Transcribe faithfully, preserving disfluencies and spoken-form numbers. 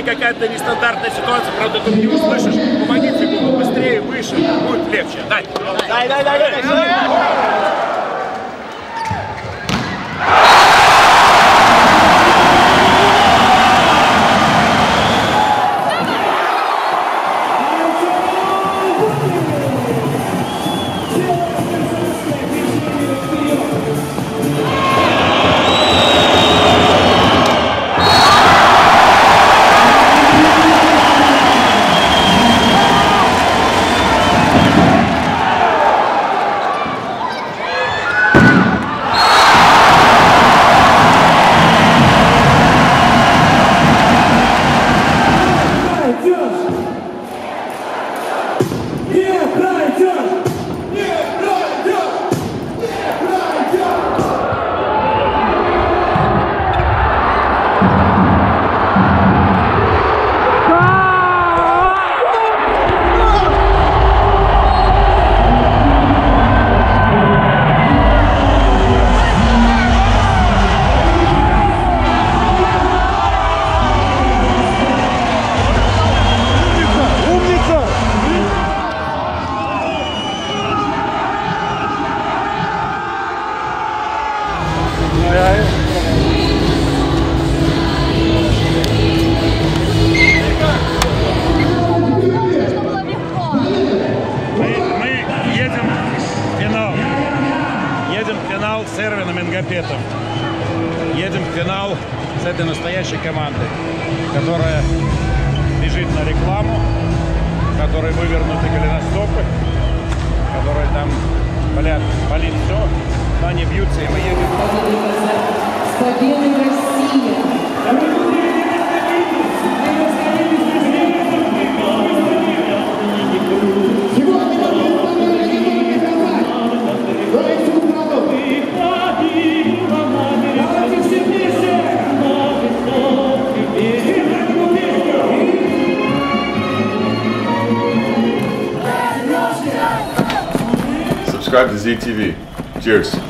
если какая-то нестандартная ситуация, правда, ты не услышишь, помогите ему быстрее, выше, будет легче. Дай, дай, дай, дай, дай, дай. Ngapeth. Едем в финал с этой настоящей командой, которая бежит на рекламу, которой вывернуты голеностопы, которые там болят, болит все, но они бьются, и мы едем. С победой России! Давайте все вместе! Subscribe to Z T V. Cheers!